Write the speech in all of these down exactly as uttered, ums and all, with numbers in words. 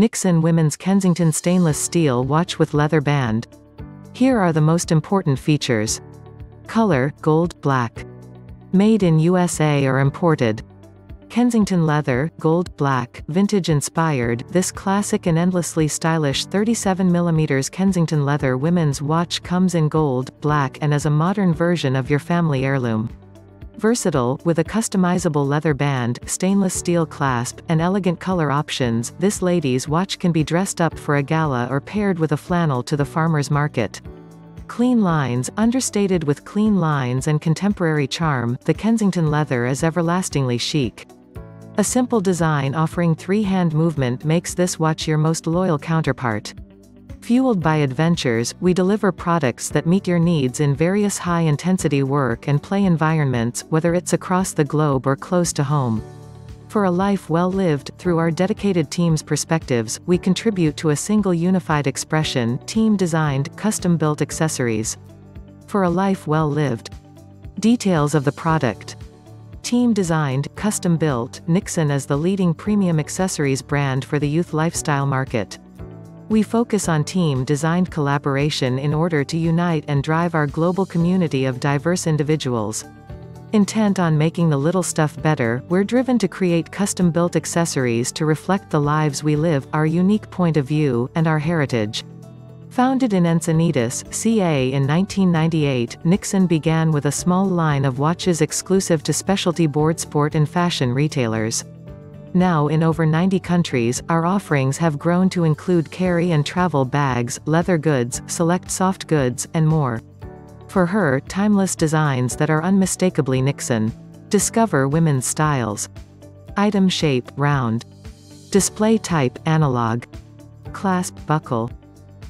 Nixon Women's Kensington Stainless Steel Watch with Leather Band. Here are the most important features. Color, gold, black. Made in U S A or imported. Kensington leather, gold, black, vintage-inspired, this classic and endlessly stylish thirty-seven millimeter Kensington leather women's watch comes in gold, black and is a modern version of your family heirloom. Versatile, with a customizable leather band, stainless steel clasp, and elegant color options, this lady's watch can be dressed up for a gala or paired with a flannel to the farmer's market. Clean lines, understated with clean lines and contemporary charm, the Kensington leather is everlastingly chic. A simple design offering three-hand movement makes this watch your most loyal counterpart. Fueled by adventures, we deliver products that meet your needs in various high-intensity work and play environments, whether it's across the globe or close to home. For a life well lived, through our dedicated team's perspectives, we contribute to a single unified expression, team-designed, custom-built accessories. For a life well lived. Details of the product. Team-designed, custom-built, Nixon is the leading premium accessories brand for the youth lifestyle market. We focus on team-designed collaboration in order to unite and drive our global community of diverse individuals. Intent on making the little stuff better, we're driven to create custom-built accessories to reflect the lives we live, our unique point of view, and our heritage. Founded in Encinitas, C A in nineteen ninety-eight, Nixon began with a small line of watches exclusive to specialty board sport and fashion retailers. Now in over ninety countries, our offerings have grown to include carry and travel bags, leather goods, select soft goods, and more. For her, timeless designs that are unmistakably Nixon. Discover women's styles. Item shape, round. Display type, analog. Clasp, buckle.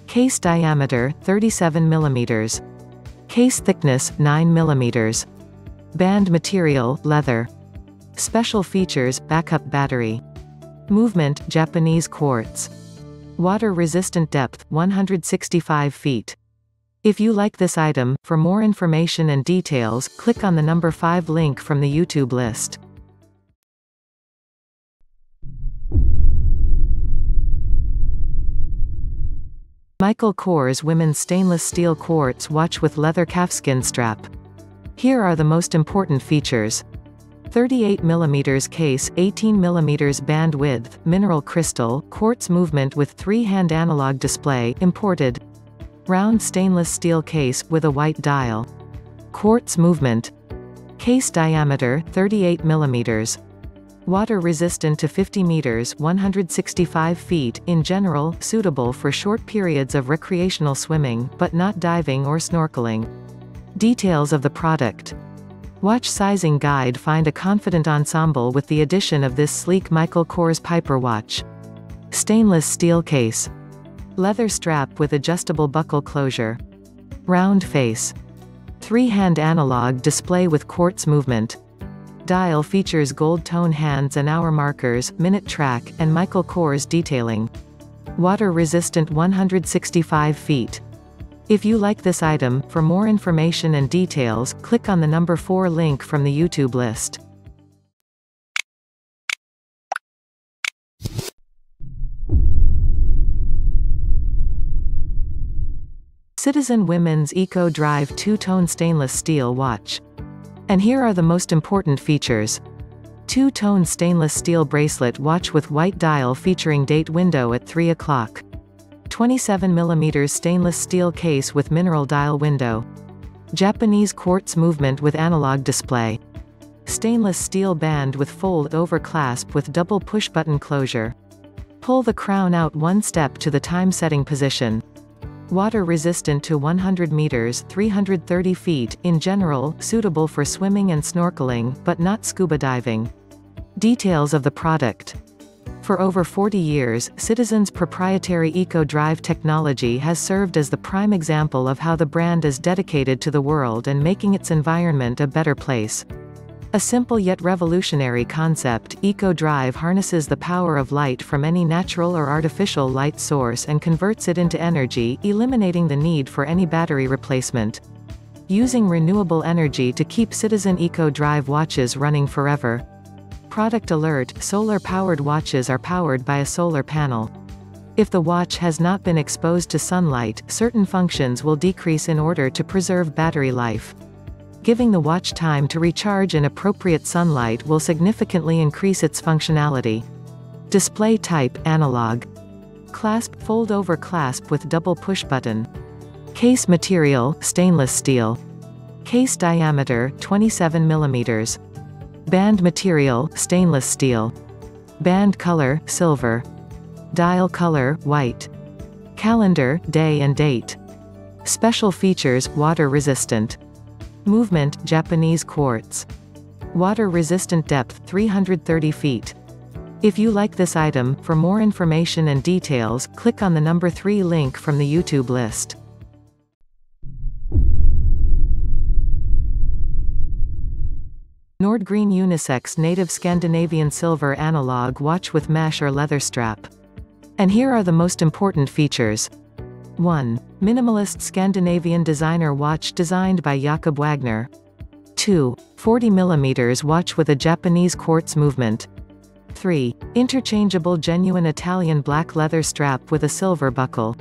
Case diameter, thirty-seven millimeters. Case thickness, nine millimeters. Band material, leather. Special features, backup battery. Movement, Japanese quartz. Water-resistant depth, one hundred sixty-five feet. If you like this item, for more information and details, click on the number five link from the YouTube list. Michael Kors Women's Stainless Steel Quartz Watch with Leather Calfskin Strap. Here are the most important features. thirty-eight millimeter case, eighteen millimeter band width, mineral crystal, quartz movement with three-hand analog display, imported. Round stainless steel case, with a white dial. Quartz movement. Case diameter, thirty-eight millimeters. Water resistant to fifty meters, one hundred sixty-five feet, in general, suitable for short periods of recreational swimming, but not diving or snorkeling. Details of the product. Watch sizing guide. Find a confident ensemble with the addition of this sleek Michael Kors Piper watch. Stainless steel case. Leather strap with adjustable buckle closure. Round face. Three-hand analog display with quartz movement. Dial features gold tone hands and hour markers, minute track, and Michael Kors detailing. Water resistant, one hundred sixty-five feet. If you like this item, for more information and details, click on the number four link from the YouTube list. Citizen Women's Eco-Drive two-tone stainless steel watch. And here are the most important features. Two-tone stainless steel bracelet watch with white dial featuring date window at three o'clock. twenty-seven millimeter stainless steel case with mineral dial window. Japanese quartz movement with analog display. Stainless steel band with fold-over clasp with double push-button closure. Pull the crown out one step to the time-setting position. Water resistant to one hundred meters, three hundred thirty feet, in general, suitable for swimming and snorkeling, but not scuba diving. Details of the product. For over forty years, Citizen's proprietary Eco-Drive technology has served as the prime example of how the brand is dedicated to the world and making its environment a better place. A simple yet revolutionary concept, Eco-Drive harnesses the power of light from any natural or artificial light source and converts it into energy, eliminating the need for any battery replacement. Using renewable energy to keep Citizen Eco-Drive watches running forever. Product alert: solar-powered watches are powered by a solar panel. If the watch has not been exposed to sunlight, certain functions will decrease in order to preserve battery life. Giving the watch time to recharge in appropriate sunlight will significantly increase its functionality. Display type: analog. Clasp: fold-over clasp with double push button. Case material: stainless steel. Case diameter: twenty-seven millimeters. Band material: stainless steel. Band color: silver. Dial color: white. Calendar: day and date. Special features: water resistant. Movement: Japanese quartz. Water resistant depth: three hundred thirty feet. If you like this item, for more information and details, click on the number three link from the YouTube list. Nordgreen unisex native Scandinavian silver analog watch with mesh or leather strap. And here are the most important features. one. Minimalist Scandinavian designer watch designed by Jakob Wagner. two. forty millimeter watch with a Japanese quartz movement. three. Interchangeable genuine Italian black leather strap with a silver buckle.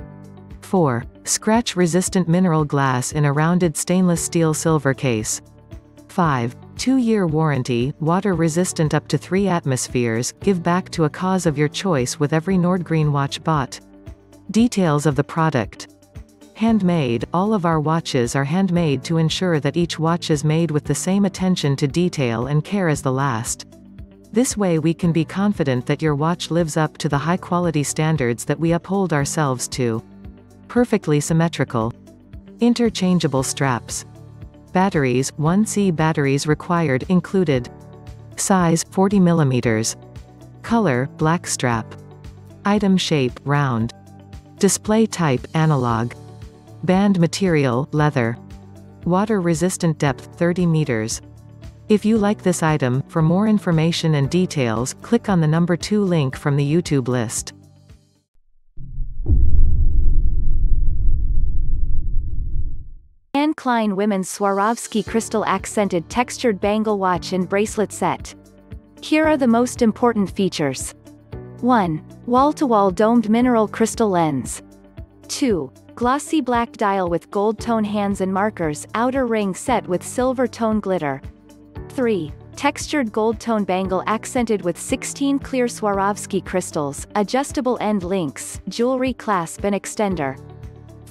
four. Scratch-resistant mineral glass in a rounded stainless steel silver case. five. two year warranty, water-resistant up to three atmospheres, give back to a cause of your choice with every Nordgreen watch bought. Details of the product. Handmade: all of our watches are handmade to ensure that each watch is made with the same attention to detail and care as the last. This way we can be confident that your watch lives up to the high-quality standards that we uphold ourselves to. Perfectly symmetrical. Interchangeable straps. Batteries: one C batteries required, included. Size: forty millimeters. Color: black strap. Item shape: round. Display type: analog. Band material: leather. Water resistant depth: thirty meters. If you like this item, for more information and details, click on the number two link from the YouTube list. Anne Klein Women's Swarovski Crystal Accented Textured Bangle Watch and Bracelet Set. Here are the most important features. one. Wall-to-wall domed mineral crystal lens. two. Glossy black dial with gold-tone hands and markers, outer ring set with silver-tone glitter. three. Textured gold-tone bangle accented with sixteen clear Swarovski crystals, adjustable end links, jewelry clasp and extender.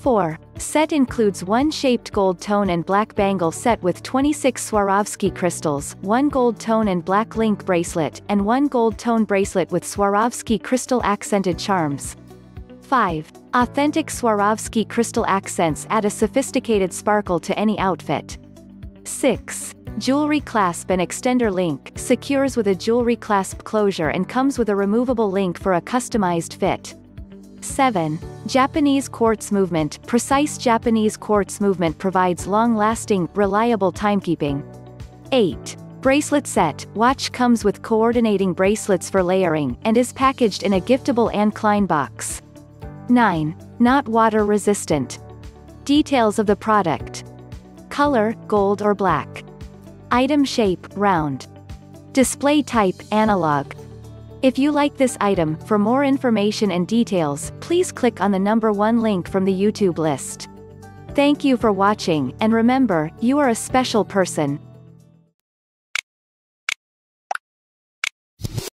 four. Set includes one shaped gold tone and black bangle set with twenty-six Swarovski crystals, one gold tone and black link bracelet, and one gold tone bracelet with Swarovski crystal accented charms. five. Authentic Swarovski crystal accents add a sophisticated sparkle to any outfit. six. Jewelry clasp and extender link, secures with a jewelry clasp closure and comes with a removable link for a customized fit. seven. Japanese quartz movement, precise Japanese quartz movement provides long-lasting, reliable timekeeping. eight. Bracelet set, watch comes with coordinating bracelets for layering, and is packaged in a giftable Anne Klein box. nine. Not water resistant. Details of the product. Color: gold or black. Item shape: round. Display type: analog. If you like this item, for more information and details, please click on the number one link from the YouTube list. Thank you for watching, and remember, you are a special person.